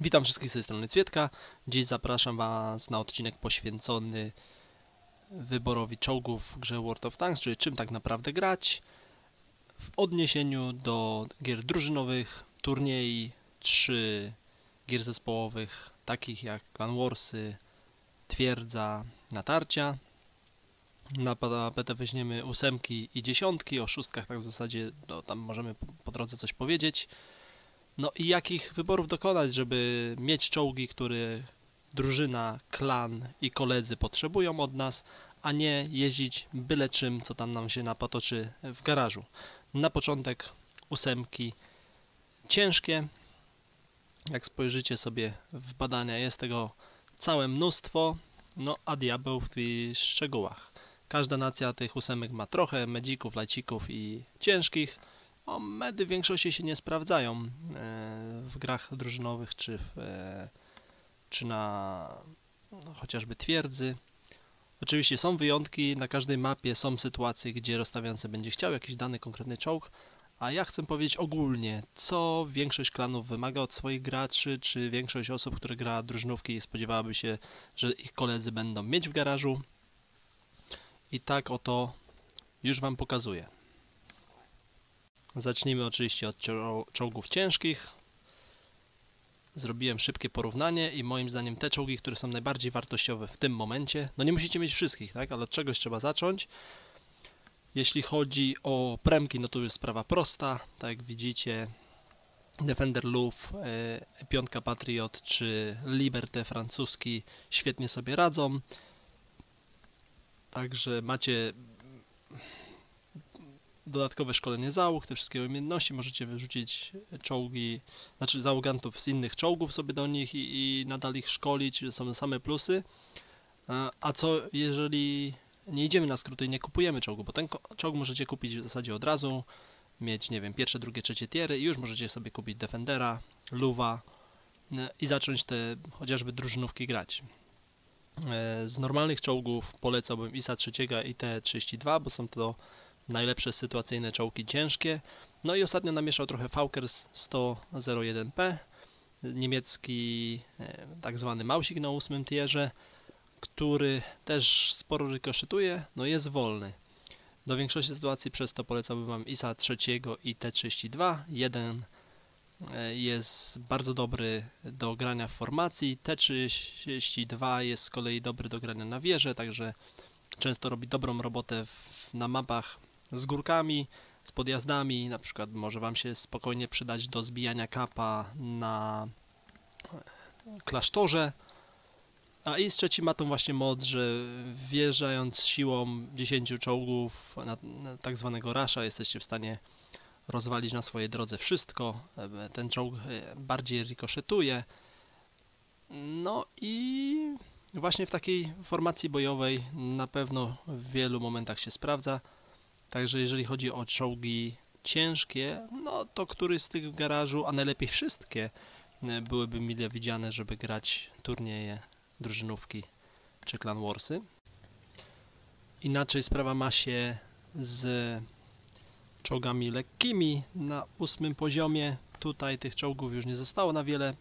Witam wszystkich z tej strony Cwietka. Dziś zapraszam Was na odcinek poświęcony wyborowi czołgów w grze World of Tanks, czyli czym tak naprawdę grać w odniesieniu do gier drużynowych, turniej, czy gier zespołowych takich jak Clan Warsy, Twierdza, Natarcia. Na PTP weźmiemy 8 i 10, o 6 tak w zasadzie no, tam możemy po drodze coś powiedzieć. No i jakich wyborów dokonać, żeby mieć czołgi, które drużyna, klan i koledzy potrzebują od nas, a nie jeździć byle czym, co tam nam się napatoczy w garażu. Na początek 8 ciężkie. Jak spojrzycie sobie w badania, jest tego całe mnóstwo, no a diabeł w tych szczegółach. Każda nacja tych 8 ma trochę medzików, lajcików i ciężkich. O, medy w większości się nie sprawdzają w grach drużynowych, czy na no, chociażby Twierdzy. Oczywiście są wyjątki, na każdej mapie są sytuacje, gdzie rozstawiający będzie chciał jakiś dany konkretny czołg, a ja chcę powiedzieć ogólnie, co większość klanów wymaga od swoich graczy, czy większość osób, które gra drużynówki, spodziewałaby się, że ich koledzy będą mieć w garażu. I tak oto już Wam pokazuję. Zacznijmy oczywiście od czołgów ciężkich. Zrobiłem szybkie porównanie i moim zdaniem te czołgi, które są najbardziej wartościowe w tym momencie, no nie musicie mieć wszystkich, tak? Ale od czegoś trzeba zacząć. Jeśli chodzi o premki, no to jest sprawa prosta. Tak jak widzicie, Defender Luf, E5 Patriot czy Liberté francuski świetnie sobie radzą. Także macie dodatkowe szkolenie załóg, te wszystkie umiejętności, możecie wyrzucić czołgi, znaczy załogantów z innych czołgów sobie do nich i nadal ich szkolić, są same plusy. A co jeżeli nie idziemy na skróty i nie kupujemy czołgu, bo ten czołg możecie kupić w zasadzie od razu, mieć, nie wiem, pierwsze, drugie, trzecie tiery i już możecie sobie kupić Defendera, Luwa i zacząć te chociażby drużynówki grać. Z normalnych czołgów polecałbym IS-3 i T-32, bo są to najlepsze sytuacyjne czołgi ciężkie. No i ostatnio namieszał trochę Faukers 101P, niemiecki tak zwany Mausik na 8 tierze, który też sporo rykoszytuje, no jest wolny. Do większości sytuacji przez to polecałbym Wam IS-3 i T-32. Jeden jest bardzo dobry do grania w formacji, T-32 jest z kolei dobry do grania na wieżę, także często robi dobrą robotę na mapach z górkami, z podjazdami, na przykład może Wam się spokojnie przydać do zbijania kapa na klasztorze. A IS-3 ma tą właśnie moc, że wjeżdżając siłą 10 czołgów na tak zwanego rasza jesteście w stanie rozwalić na swojej drodze wszystko. Ten czołg bardziej rikoszetuje. No i właśnie w takiej formacji bojowej na pewno w wielu momentach się sprawdza. Także jeżeli chodzi o czołgi ciężkie, no to któryś z tych w garażu, a najlepiej wszystkie, byłyby mile widziane, żeby grać turnieje, drużynówki czy Clan Warsy. Inaczej sprawa ma się z czołgami lekkimi na 8 poziomie. Tutaj tych czołgów już nie zostało na wiele.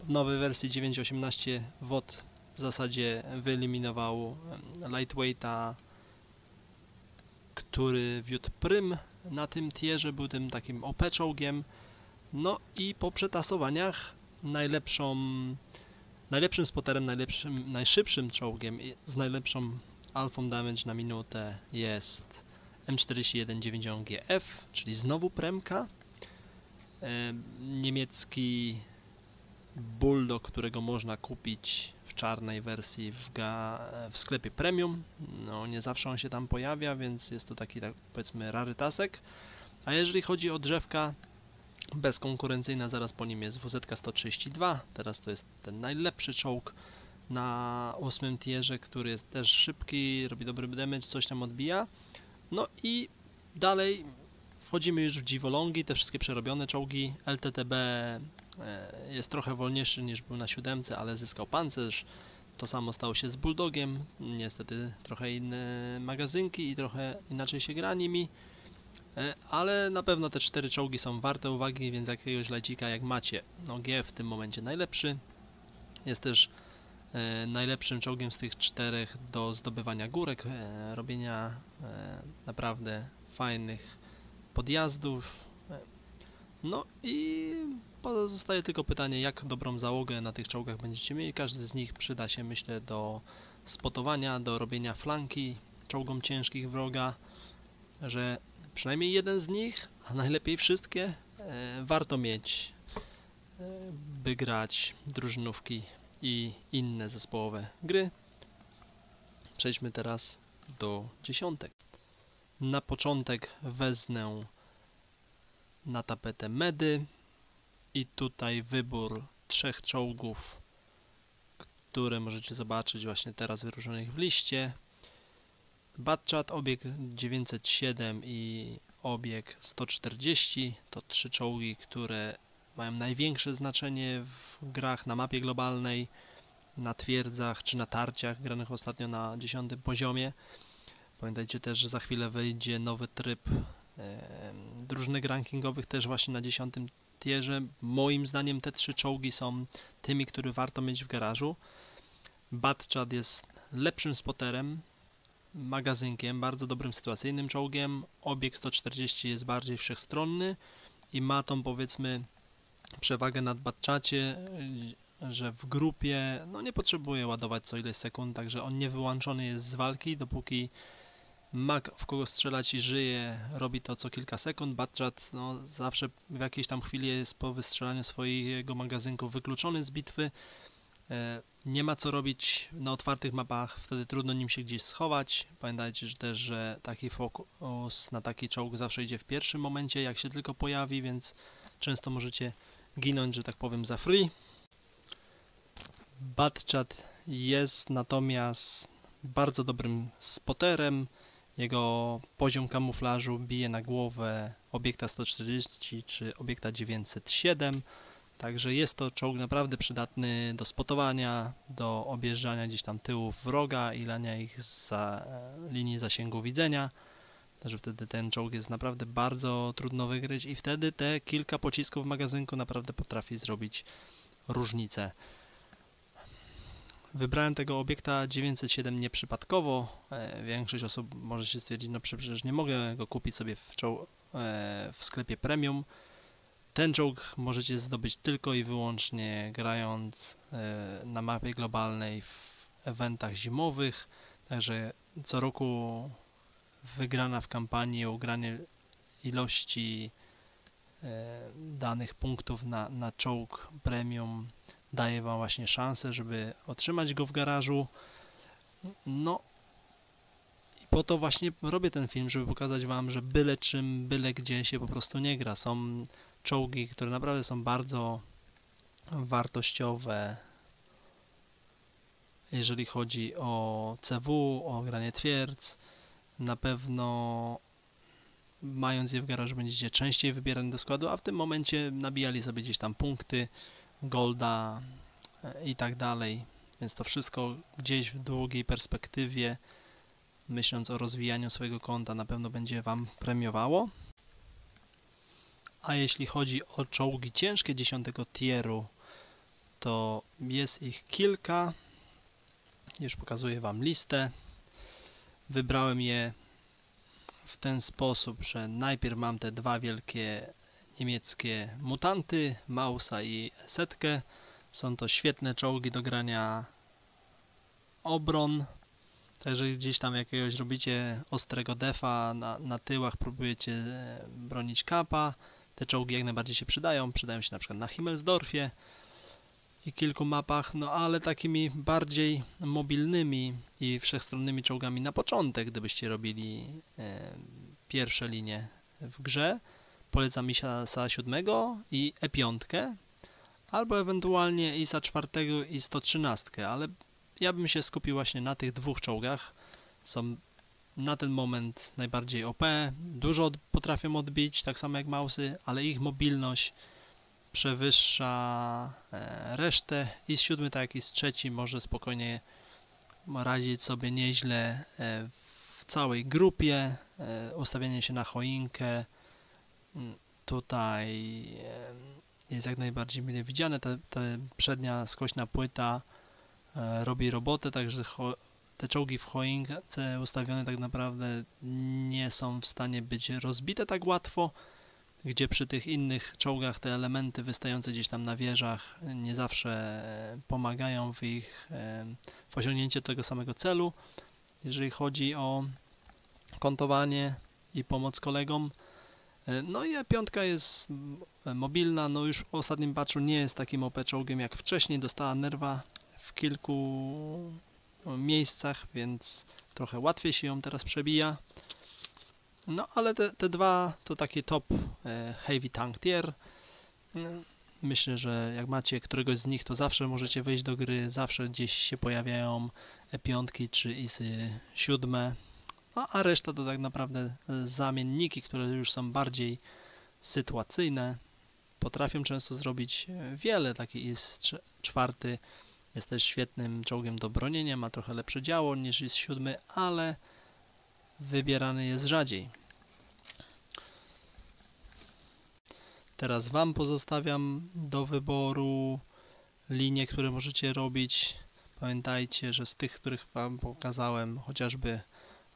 W nowej wersji 9.18 WOT w zasadzie wyeliminował lightweighta, który wiódł prym na tym tierze, był tym takim OP czołgiem. No i po przetasowaniach najlepszym spoterem, najszybszym czołgiem z najlepszą alfą damage na minutę jest M41-90GF, czyli znowu premka. Niemiecki Bulldog, którego można kupić w czarnej wersji w sklepie premium. No, nie zawsze on się tam pojawia, więc jest to taki, tak powiedzmy, rarytasek. A jeżeli chodzi o drzewka, bezkonkurencyjna zaraz po nim jest WZ-132. Teraz to jest ten najlepszy czołg na 8 tierze, który jest też szybki, robi dobry damage, coś tam odbija. No i dalej wchodzimy już w dziwolągi, te wszystkie przerobione czołgi. LTTB jest trochę wolniejszy niż był na 7, ale zyskał pancerz. To samo stało się z Bulldogiem, niestety trochę inne magazynki i trochę inaczej się gra nimi. ale na pewno te 4 czołgi są warte uwagi, więc jakiegoś lajcika jak macie. No GF w tym momencie najlepszy, jest też najlepszym czołgiem z tych 4 do zdobywania górek, robienia naprawdę fajnych podjazdów. No i pozostaje tylko pytanie, jak dobrą załogę na tych czołgach będziecie mieli. Każdy z nich przyda się, myślę, do spotowania, do robienia flanki czołgom ciężkich wroga, że przynajmniej jeden z nich, a najlepiej wszystkie, warto mieć, by grać drużynówki i inne zespołowe gry. Przejdźmy teraz do dziesiątek. Na początek wezmę na tapetę medy i tutaj wybór 3 czołgów, które możecie zobaczyć właśnie teraz wyróżnionych w liście. BatChat, Obiekt 907 i Obiekt 140 to 3 czołgi, które mają największe znaczenie w grach na mapie globalnej, na Twierdzach czy Natarciach granych ostatnio na 10. poziomie. Pamiętajcie też, że za chwilę wejdzie nowy tryb drużynek rankingowych też właśnie na 10. tierze. Moim zdaniem te 3 czołgi są tymi, które warto mieć w garażu. BatChat jest lepszym spoterem, magazynkiem, bardzo dobrym sytuacyjnym czołgiem. Obiekt 140 jest bardziej wszechstronny i ma tą, powiedzmy, przewagę nad BatChacie, że w grupie no nie potrzebuje ładować co ileś sekund, także on nie wyłączony jest z walki, dopóki ma w kogo strzelać i żyje, robi to co kilka sekund. BatChat no, zawsze w jakiejś tam chwili jest po wystrzelaniu swojego magazynku wykluczony z bitwy. Nie ma co robić na otwartych mapach, wtedy trudno nim się gdzieś schować. Pamiętajcie też, że taki fokus na taki czołg zawsze idzie w pierwszym momencie, jak się tylko pojawi, więc często możecie ginąć, że tak powiem, za free. BatChat jest natomiast bardzo dobrym spoterem. Jego poziom kamuflażu bije na głowę Obiekta 140 czy Obiekta 907. Także jest to czołg naprawdę przydatny do spotowania, do objeżdżania gdzieś tam tyłów wroga i lania ich za linii zasięgu widzenia. Także wtedy ten czołg jest naprawdę bardzo trudno wygryć i wtedy te kilka pocisków w magazynku naprawdę potrafi zrobić różnicę. Wybrałem tego Obiekta 907 nieprzypadkowo. Większość osób może się stwierdzić, no przecież nie mogę go kupić sobie w sklepie premium. Ten czołg możecie zdobyć tylko i wyłącznie grając na mapie globalnej w eventach zimowych. Także co roku wygrana w kampanii, ugranie ilości danych punktów na czołg premium daje wam właśnie szansę, żeby otrzymać go w garażu. No i po to właśnie robię ten film, żeby pokazać wam, że byle czym, byle gdzie się po prostu nie gra. Są czołgi, które naprawdę są bardzo wartościowe, jeżeli chodzi o CW, o granie twierdz. Na pewno mając je w garażu będziecie częściej wybierani do składu, a w tym momencie nabijali sobie gdzieś tam punkty, golda i tak dalej. Więc to wszystko gdzieś w długiej perspektywie, myśląc o rozwijaniu swojego konta, na pewno będzie wam premiowało. A jeśli chodzi o czołgi ciężkie 10. tieru, to jest ich kilka. Już pokazuję wam listę. Wybrałem je w ten sposób, że najpierw mam te 2 wielkie niemieckie mutanty, Mausa i Setkę. Są to świetne czołgi do grania obron. Także gdzieś tam jakiegoś robicie ostrego defa, na tyłach próbujecie bronić kapa. Te czołgi jak najbardziej się przydają się na przykład na Himmelsdorfie i kilku mapach, no ale takimi bardziej mobilnymi i wszechstronnymi czołgami na początek, gdybyście robili pierwsze linie w grze, polecam ISA 7 i E5, albo ewentualnie ISA 4 i 113, ale ja bym się skupił właśnie na tych 2 czołgach, są na ten moment najbardziej OP, dużo potrafią odbić, tak samo jak Mausy, ale ich mobilność przewyższa resztę. IS-7, tak jak IS-3, może spokojnie radzić sobie nieźle w całej grupie, ustawienie się na choinkę, tutaj jest jak najbardziej mile widziane, ta przednia skośna płyta robi robotę, także te czołgi w choince ustawione tak naprawdę nie są w stanie być rozbite tak łatwo, gdzie przy tych innych czołgach te elementy wystające gdzieś tam na wieżach nie zawsze pomagają w osiągnięciu tego samego celu, jeżeli chodzi o kontowanie i pomoc kolegom. No i E5 jest mobilna, no już w ostatnim patchu nie jest takim OP czołgiem jak wcześniej, dostała nerwa w kilku miejscach, więc trochę łatwiej się ją teraz przebija. No ale te dwa to taki top heavy tank tier. Myślę, że jak macie któregoś z nich, to zawsze możecie wejść do gry, zawsze gdzieś się pojawiają E5 czy IS-7, a reszta to tak naprawdę zamienniki, które już są bardziej sytuacyjne. Potrafią często zrobić wiele, taki IS-4 jest też świetnym czołgiem do bronienia, ma trochę lepsze działo niż IS-7, ale wybierany jest rzadziej. Teraz Wam pozostawiam do wyboru linie, które możecie robić. Pamiętajcie, że z tych, których Wam pokazałem, chociażby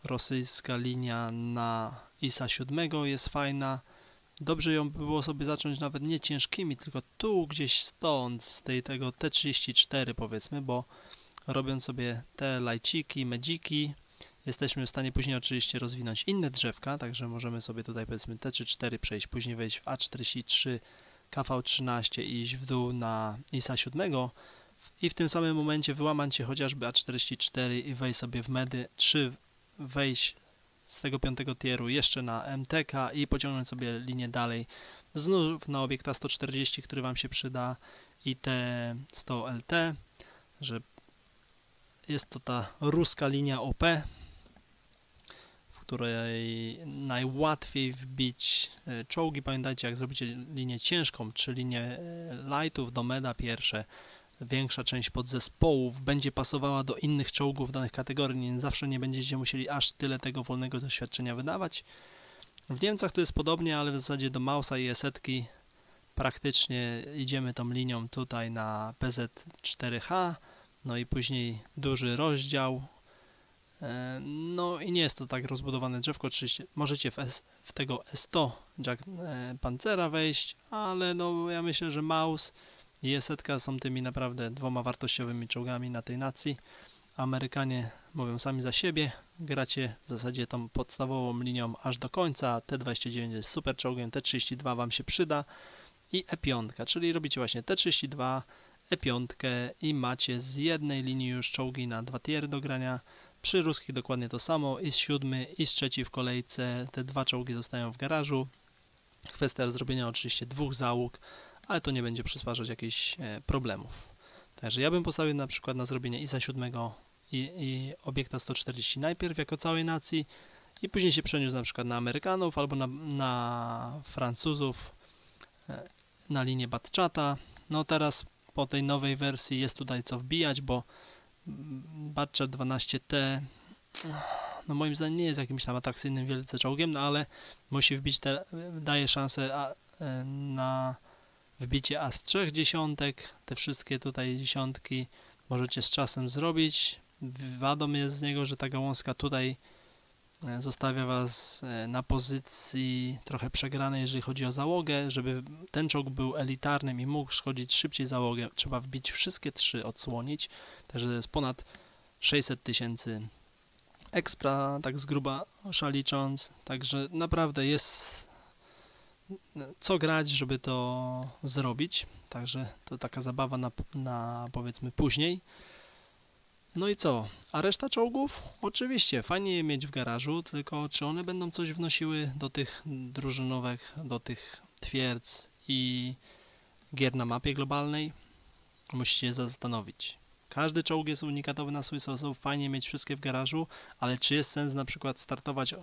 rosyjska linia na ISA 7 jest fajna. Dobrze ją by było sobie zacząć nawet nie ciężkimi, tylko tu gdzieś stąd, z tego T34 powiedzmy, bo robiąc sobie te lajciki, medziki, jesteśmy w stanie później oczywiście rozwinąć inne drzewka, także możemy sobie tutaj powiedzmy T34 przejść, później wejść w A-43, KV-13 i iść w dół na ISA 7 i w tym samym momencie wyłamać się chociażby A-44 i wejść sobie w medy, czy wejść z tego 5 tieru jeszcze na MTK i pociągnąć sobie linię dalej, znów na obiekta 140, który Wam się przyda, i T100 LT, że jest to ta ruska linia OP, w której najłatwiej wbić czołgi. Pamiętajcie, jak zrobicie linię ciężką, czy linię lightów do meda pierwsze, większa część podzespołów będzie pasowała do innych czołgów danych kategorii, więc zawsze nie będziecie musieli aż tyle tego wolnego doświadczenia wydawać. W Niemcach to jest podobnie, ale w zasadzie do Mausa i Setki praktycznie idziemy tą linią tutaj na PZ4H, no i później duży rozdział. No i nie jest to tak rozbudowane drzewko, oczywiście możecie w tego S100 Jack Panzera wejść, ale no ja myślę, że Maus i Setka są tymi naprawdę dwoma wartościowymi czołgami na tej nacji. Amerykanie mówią sami za siebie, gracie w zasadzie tą podstawową linią aż do końca, T29 jest super czołgiem, T32 Wam się przyda i E5, czyli robicie właśnie T32, E5 i macie z jednej linii już czołgi na dwa tiery do grania. Przy ruskich dokładnie to samo, IS-7, IS-3 w kolejce, te dwa czołgi zostają w garażu. Kwestia zrobienia oczywiście dwóch załóg, ale to nie będzie przysparzać jakichś problemów. Także ja bym postawił na przykład na zrobienie ISA 7 i obiekta 140 najpierw jako całej nacji i później się przeniósł na przykład na Amerykanów albo na Francuzów, na linię BatChata. No teraz po tej nowej wersji jest tutaj co wbijać, bo BatChat 12T no moim zdaniem nie jest jakimś tam atrakcyjnym wielce czołgiem, no ale musi wbić, daje szansę na wbicie A-3 dziesiątek, te wszystkie tutaj dziesiątki możecie z czasem zrobić. Wadą jest z niego, że ta gałązka tutaj zostawia Was na pozycji trochę przegranej, jeżeli chodzi o załogę. Żeby ten czołg był elitarnym i mógł szkodzić szybciej załogę, trzeba wbić wszystkie trzy, odsłonić. Także to jest ponad 600 000 ekspra, tak z gruba licząc. Także naprawdę jest co grać, żeby to zrobić. Także to taka zabawa na powiedzmy później. No i co? A reszta czołgów? Oczywiście, fajnie je mieć w garażu, tylko czy one będą coś wnosiły do tych drużynówek, do tych twierdz i gier na mapie globalnej? Musicie się zastanowić. Każdy czołg jest unikatowy na swój sposób, fajnie mieć wszystkie w garażu, ale czy jest sens na przykład startować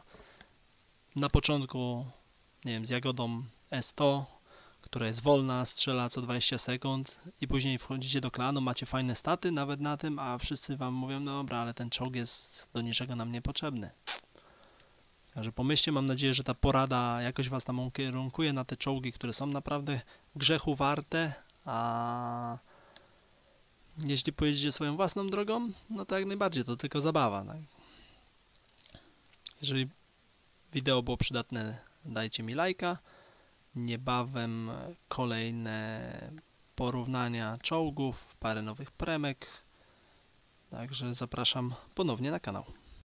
na początku, nie wiem, z jagodą S100, która jest wolna, strzela co 20 sekund i później wchodzicie do klanu, macie fajne staty nawet na tym, a wszyscy Wam mówią, no dobra, ale ten czołg jest do niczego nam niepotrzebny. Także pomyślcie, mam nadzieję, że ta porada jakoś Was tam ukierunkuje na te czołgi, które są naprawdę grzechu warte, a jeśli pojedziecie swoją własną drogą, no to jak najbardziej, to tylko zabawa. Tak? Jeżeli wideo było przydatne, dajcie mi lajka. Niebawem kolejne porównania czołgów, parę nowych premek. Także zapraszam ponownie na kanał.